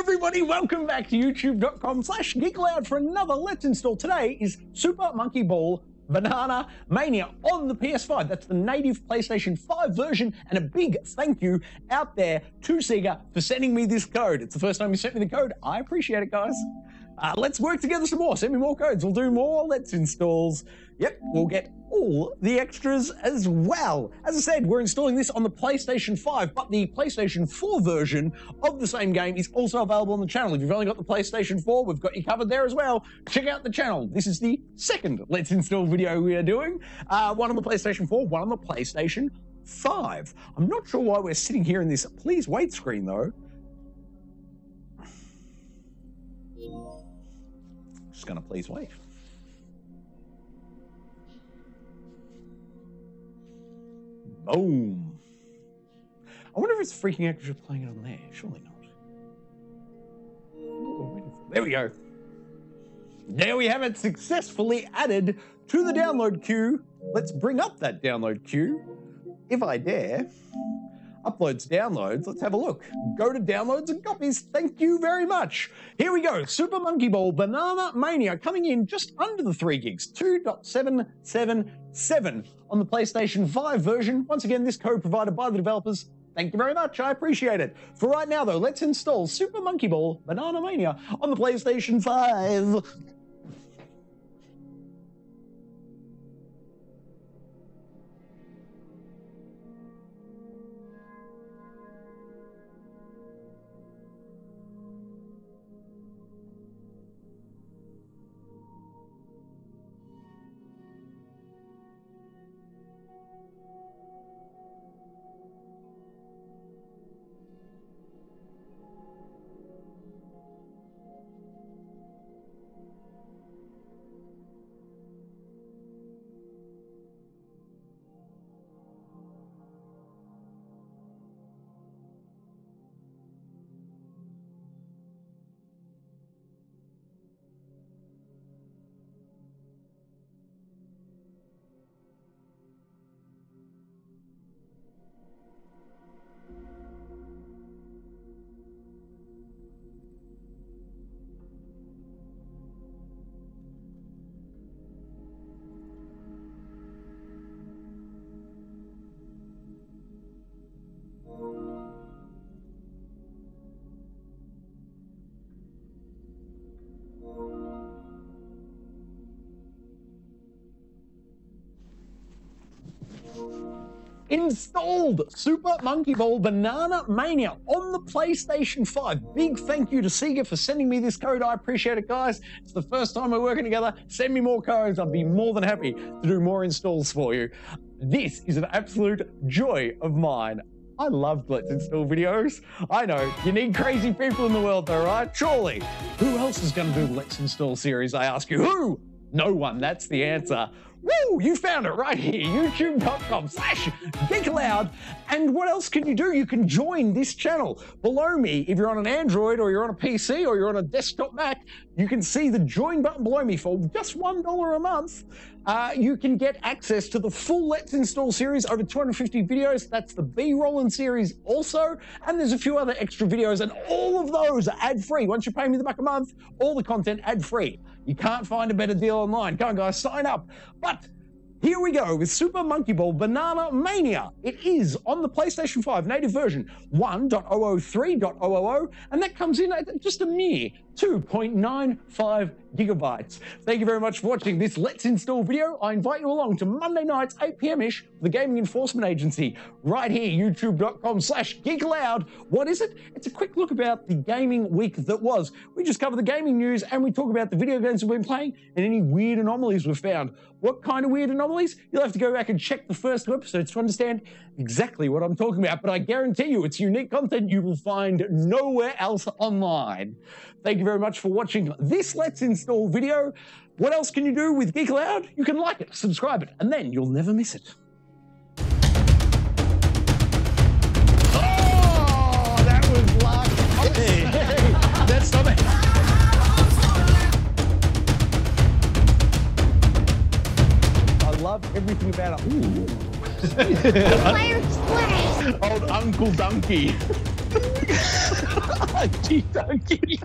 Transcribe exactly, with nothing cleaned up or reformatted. everybody, welcome back to youtube.com slash GeekAloud for another Let's Install. Today is Super Monkey Ball Banana Mania on the P S five. That's the native PlayStation five version, and a big thank you out there to Sega for sending me this code. It's the first time you sent me the code. I appreciate it, guys. Uh, let's work together some more. Send me more codes. We'll do more Let's Installs. Yep, we'll get all the extras as well. As I said, we're installing this on the PlayStation five, but the PlayStation four version of the same game is also available on the channel. If you've only got the PlayStation four, we've got you covered there as well. Check out the channel. This is the second Let's Install video we are doing. Uh, one on the PlayStation four, one on the PlayStation five. I'm not sure why we're sitting here in this please wait screen, though. Just gonna please wait. Boom. I wonder if it's freaking out because you're playing it on there. Surely not. There we go. There we have it, successfully added to the download queue. Let's bring up that download queue. If I dare. Uploads, downloads, let's have a look. Go to downloads and copies, thank you very much. Here we go, Super Monkey Ball Banana Mania, coming in just under the three gigs, two point seven seven seven on the PlayStation five version. Once again, this code provided by the developers. Thank you very much, I appreciate it. For right now though, let's install Super Monkey Ball Banana Mania on the PlayStation five. Installed Super Monkey Ball Banana Mania on the PlayStation five. Big thank you to Sega for sending me this code. I appreciate it, guys. It's the first time we're working together. Send me more codes. I'd be more than happy to do more installs for you. This is an absolute joy of mine. I love Let's Install videos. I know, you need crazy people in the world though, right? Surely. Who else is going to do the Let's Install series, I ask you? Who? No one. That's the answer. Woo! You found it right here, youtube.com slash GeekAloud. And what else can you do? You can join this channel. Below me, if you're on an Android or you're on a P C or you're on a desktop Mac, you can see the join button below me for just one dollar a month. Uh, you can get access to the full Let's Install series, over two hundred fifty videos. That's the B-Rollin' series also. And there's a few other extra videos, and all of those are ad-free. Once you pay me the buck a month, all the content ad-free. You can't find a better deal online. Go on, guys, sign up. But here we go with Super Monkey Ball Banana Mania. It is on the PlayStation five native version one point zero zero three point zero zero zero, and that comes in at just a mere two point nine five gigabytes. Thank you very much for watching this Let's Install video. I invite you along to Monday nights, eight p m ish, for the Gaming Enforcement Agency, right here, youtube.com slash GeekAloud. What is it? It's a quick look about the gaming week that was. We just cover the gaming news, and we talk about the video games we've been playing and any weird anomalies we've found. What kind of weird anomalies? You'll have to go back and check the first two episodes to understand exactly what I'm talking about, but I guarantee you it's unique content you will find nowhere else online. Thank you very much for watching this Let's Install video. What else can you do with GeekAloud? You can like it, subscribe it, and then you'll never miss it. Oh, that was lucky. Hey, hey, that's not it. I love everything about it. Ooh. Players play. Old Uncle Donkey. Monkey Donkey.